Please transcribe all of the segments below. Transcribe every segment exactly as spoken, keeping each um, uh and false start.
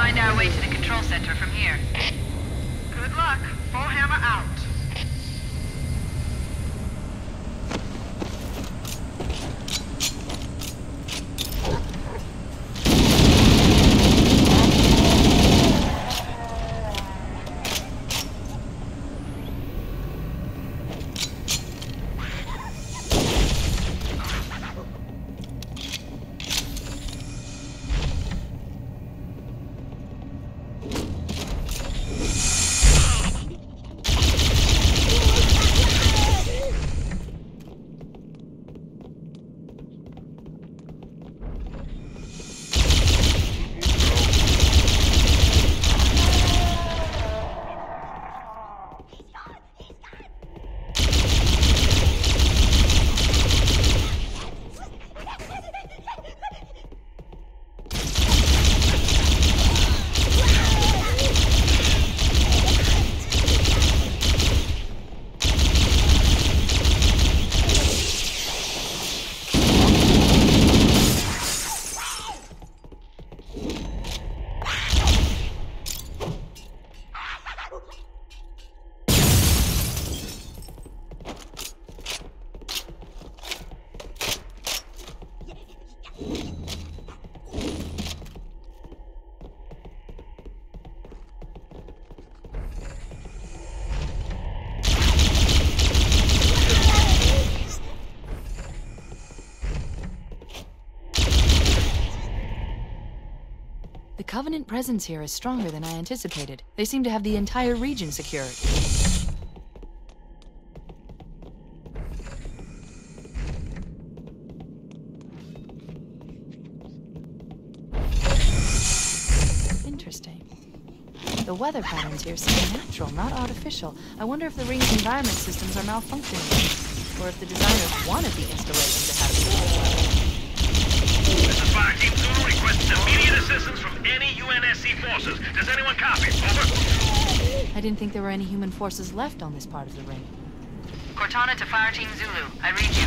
find our way to the control center from here. Good luck. Full hammer out. The Covenant presence here is stronger than I anticipated. They seem to have the entire region secured. Interesting. The weather patterns here seem natural, not artificial. I wonder if the ring's environment systems are malfunctioning, or if the designers wanted the installation to happen. This is Fireteam Zulu requests immediate assistance from any U N S C forces. Does anyone copy? Over. I didn't think there were any human forces left on this part of the ring. Cortana to Fireteam Zulu. I read you.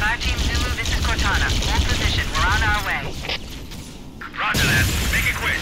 Fireteam Zulu, this is Cortana. Hold position. We're on our way. Roger that. Make it quick.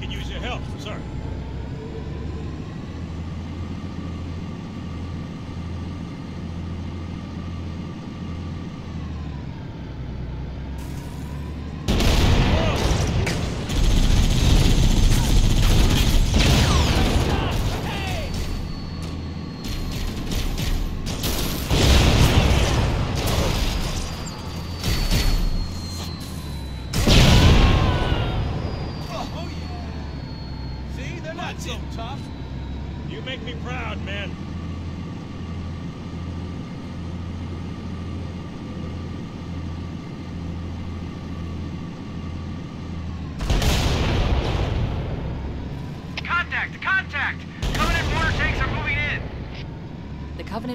can use your help, sir.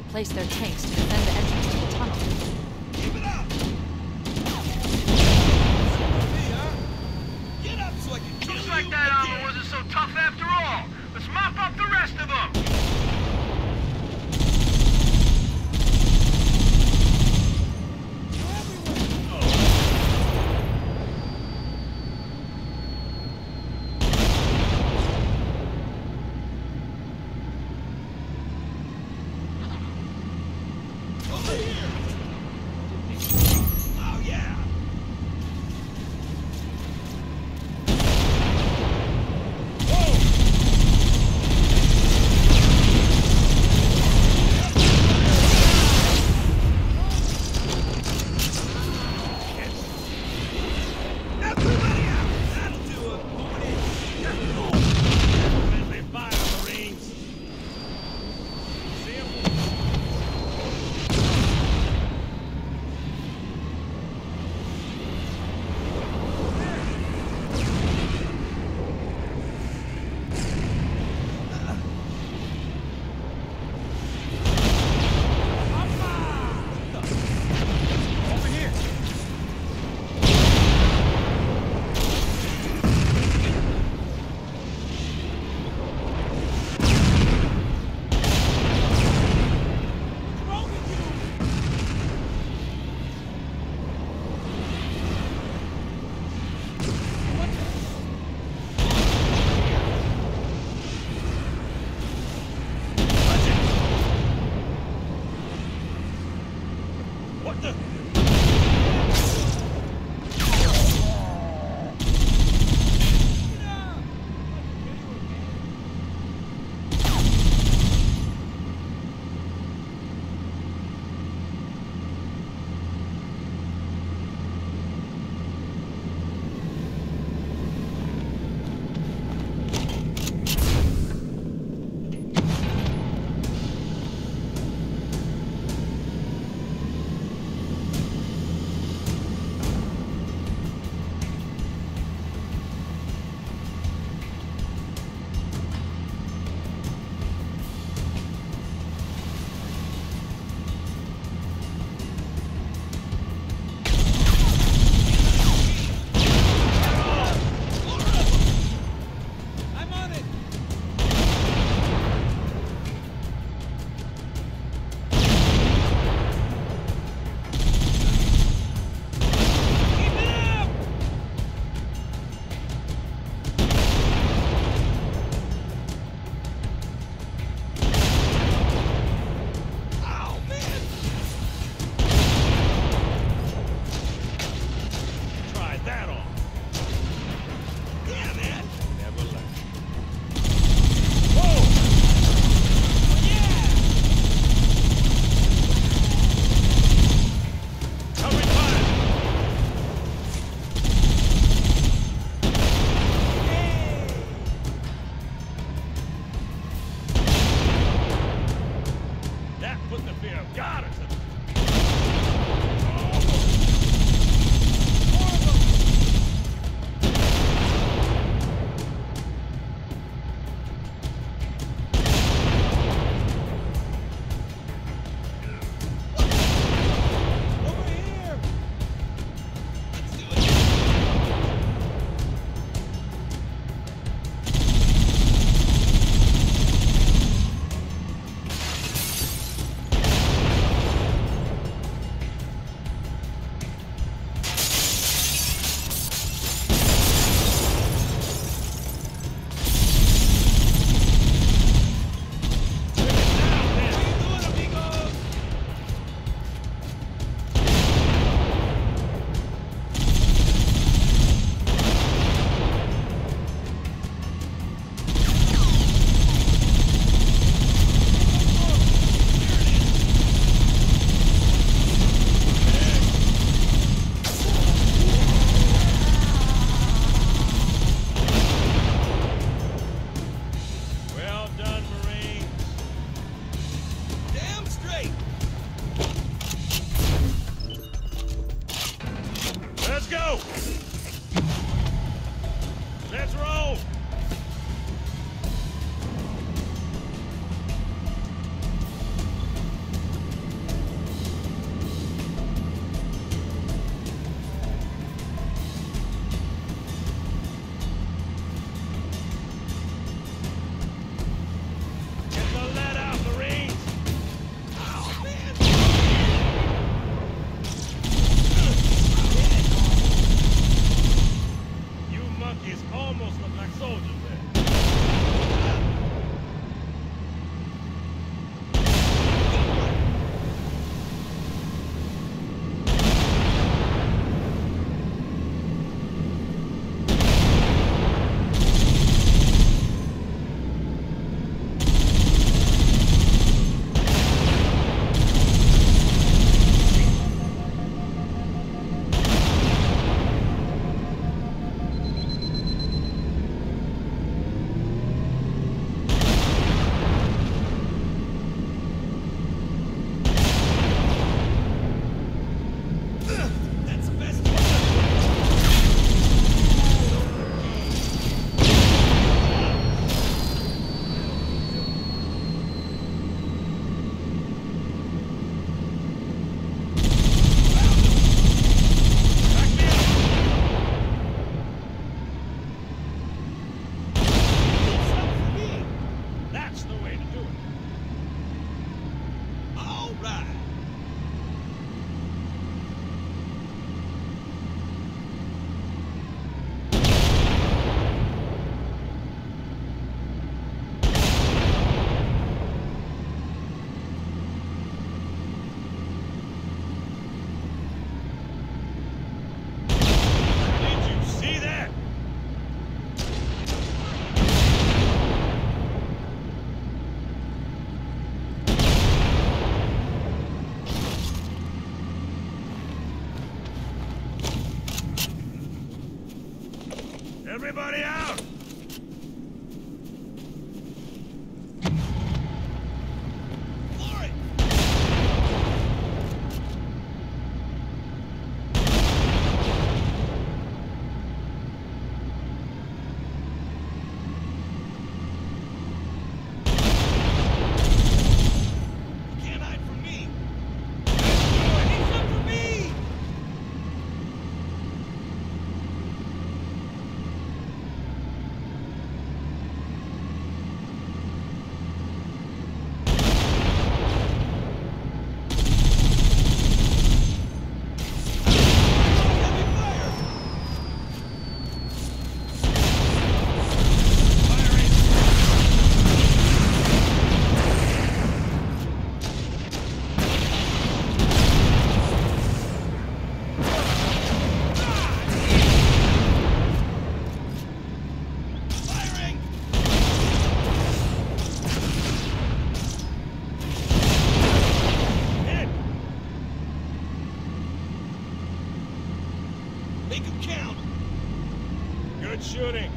Place their tanks to defend the entrance to the tunnel. Keep it up! Get up so I can kill you! Looks like that armor wasn't so tough after all! Let's mop up the rest of them! Covenant is almost a black soldier there. Everybody out! Shooting.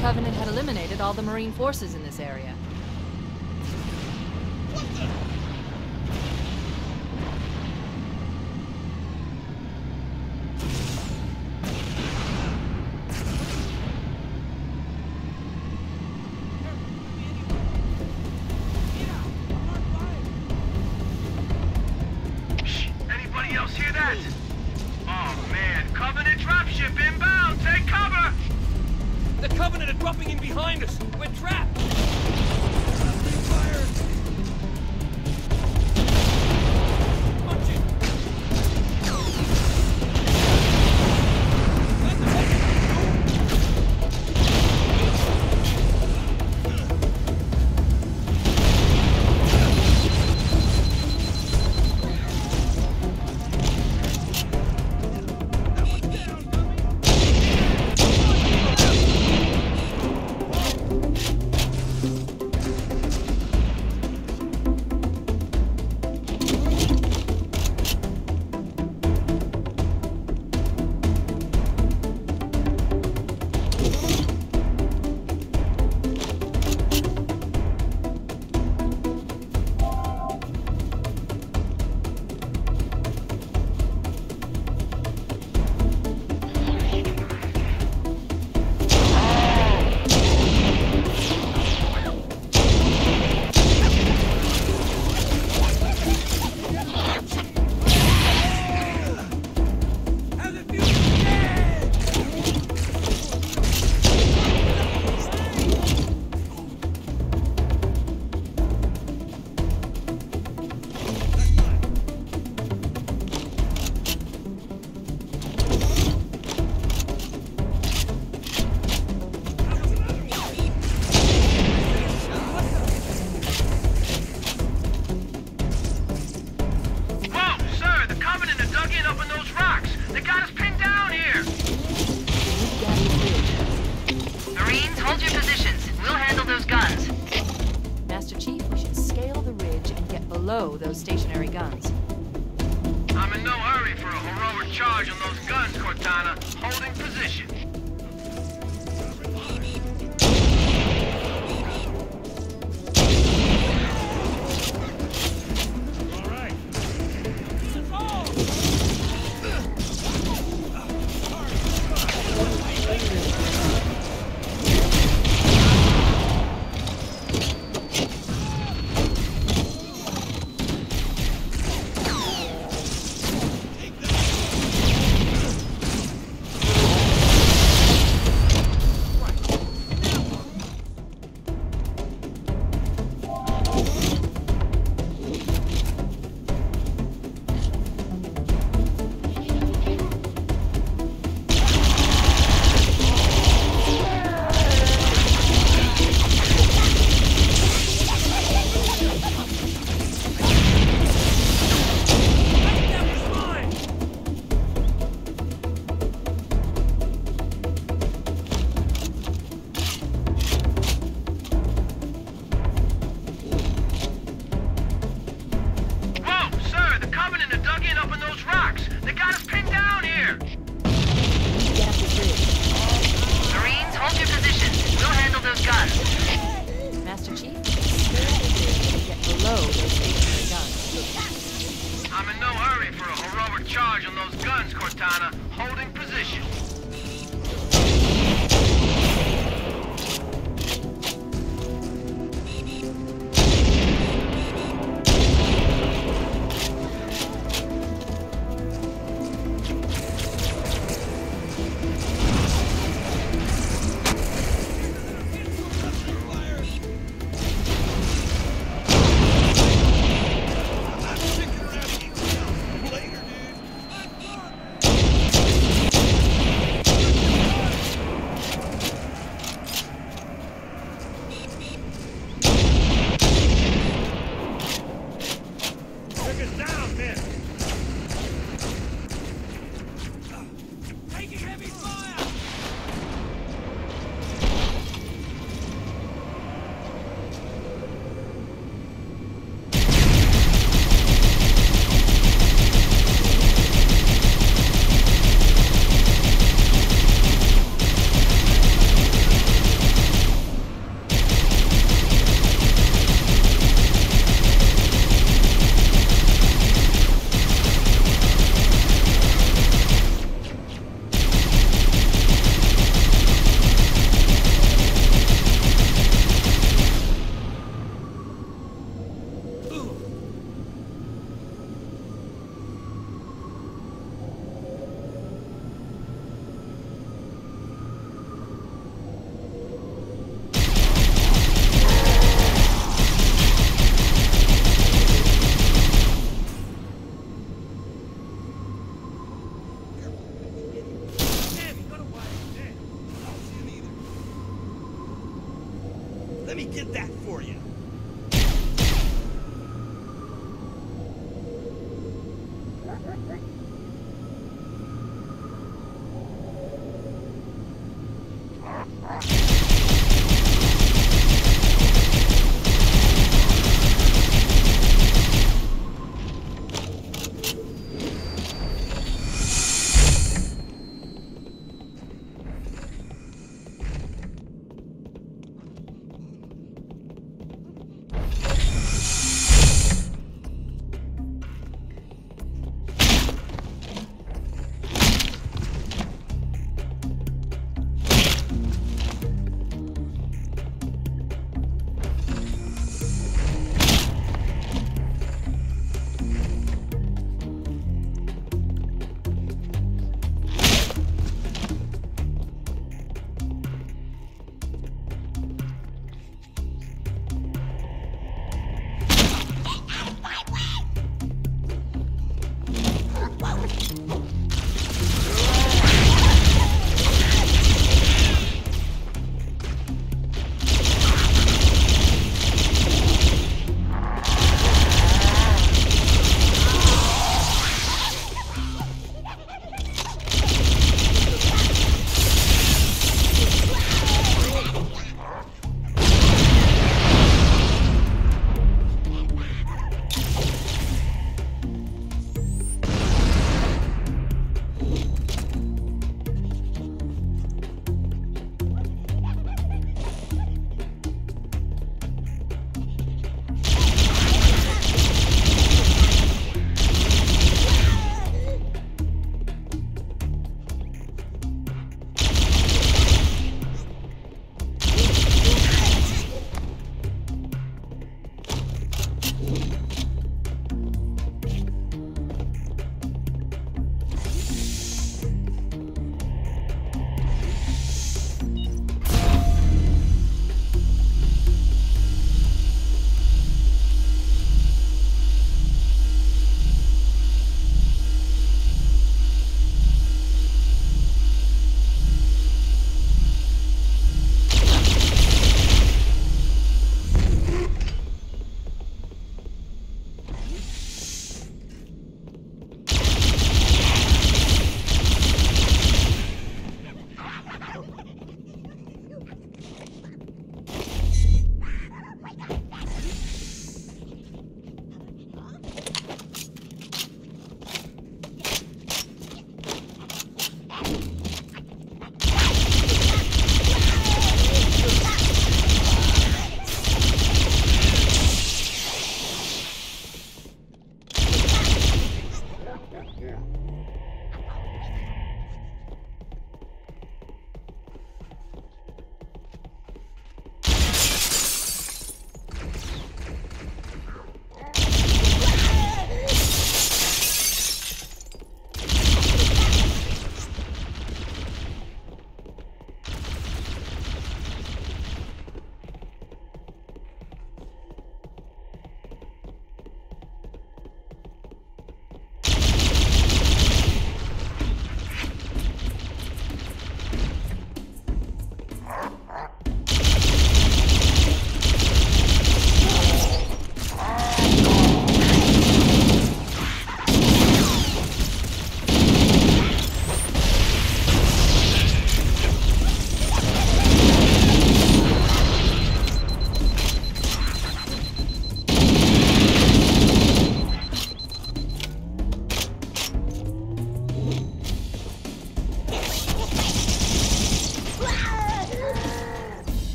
Covenant had eliminated all the Marine forces in this area. What the? got us pinned down here! Marines, hold your positions. We'll handle those guns. Master Chief, we should scale the ridge and get below those stationary guns. I'm in no hurry for a heroic charge on those guns, Cortana. Holding position.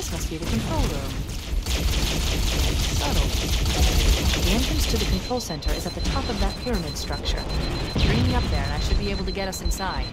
This must be the control room. Subtle. The entrance to the control center is at the top of that pyramid structure. Bring me up there and I should be able to get us inside.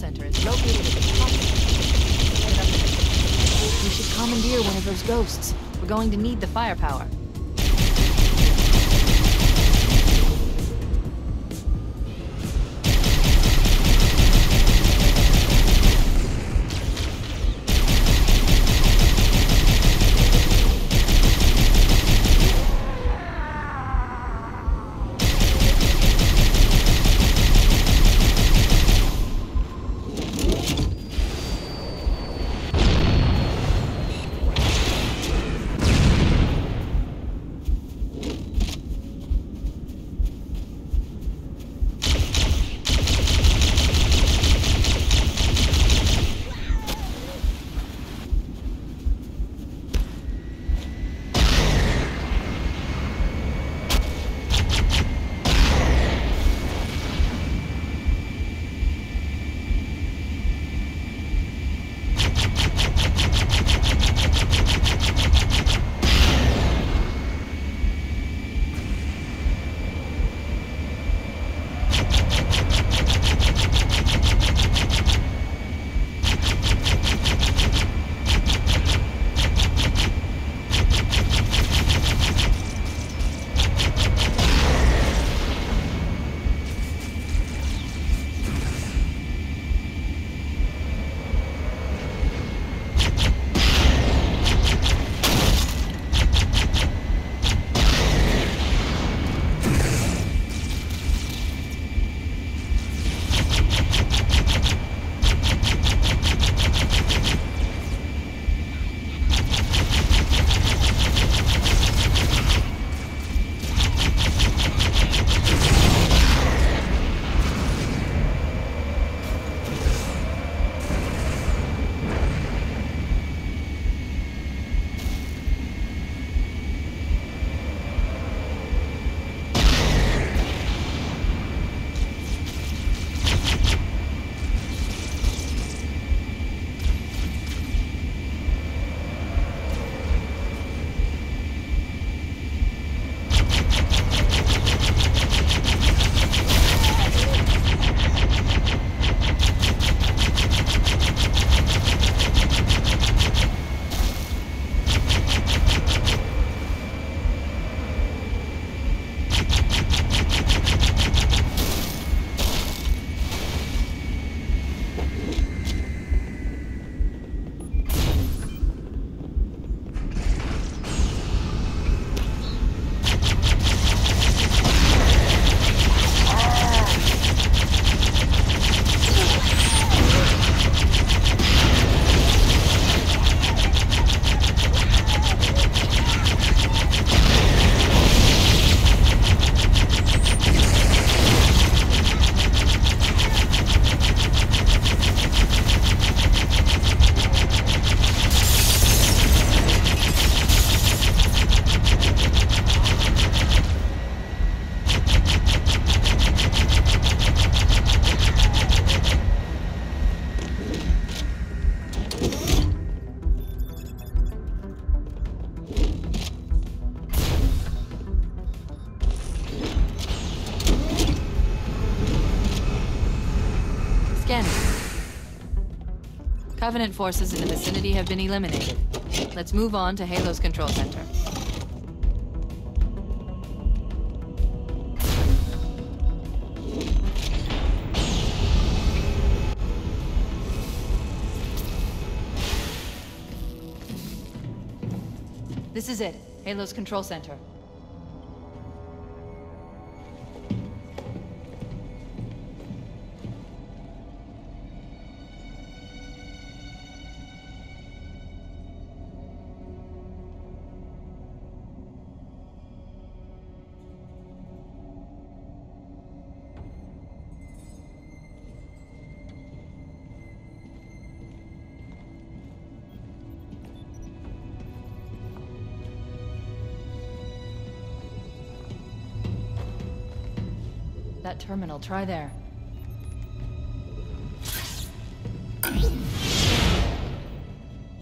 control center is located at the top of the... We should commandeer one of those ghosts. We're going to need the firepower. Covenant forces in the vicinity have been eliminated. Let's move on to Halo's control center. This is it, Halo's control center. That terminal, try there.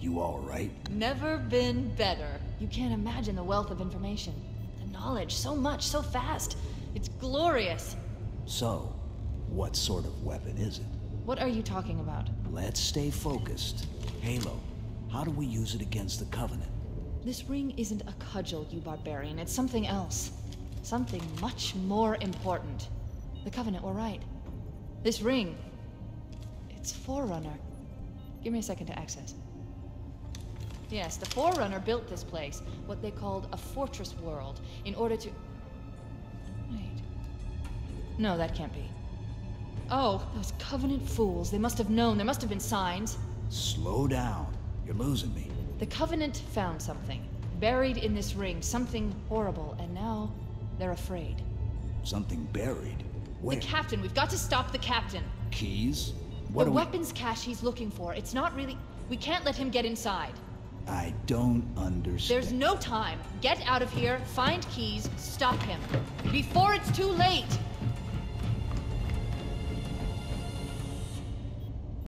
You all right? Never been better. You can't imagine the wealth of information. The knowledge, so much, so fast. It's glorious. So, what sort of weapon is it? What are you talking about? Let's stay focused. Halo, how do we use it against the Covenant? This ring isn't a cudgel, you barbarian. It's something else. Something much more important. The Covenant were right. This ring... it's Forerunner. Give me a second to access. Yes, the Forerunner built this place, what they called a fortress world, in order to... Wait... No, that can't be. Oh, those Covenant fools. They must have known. There must have been signs. Slow down. You're losing me. The Covenant found something. Buried in this ring. Something horrible. And now, they're afraid. Something buried? Where? The captain. We've got to stop the captain. Keys? What the weapons we... cache he's looking for. It's not really... We can't let him get inside. I don't understand. There's no time. Get out of here. Find keys. Stop him. Before it's too late!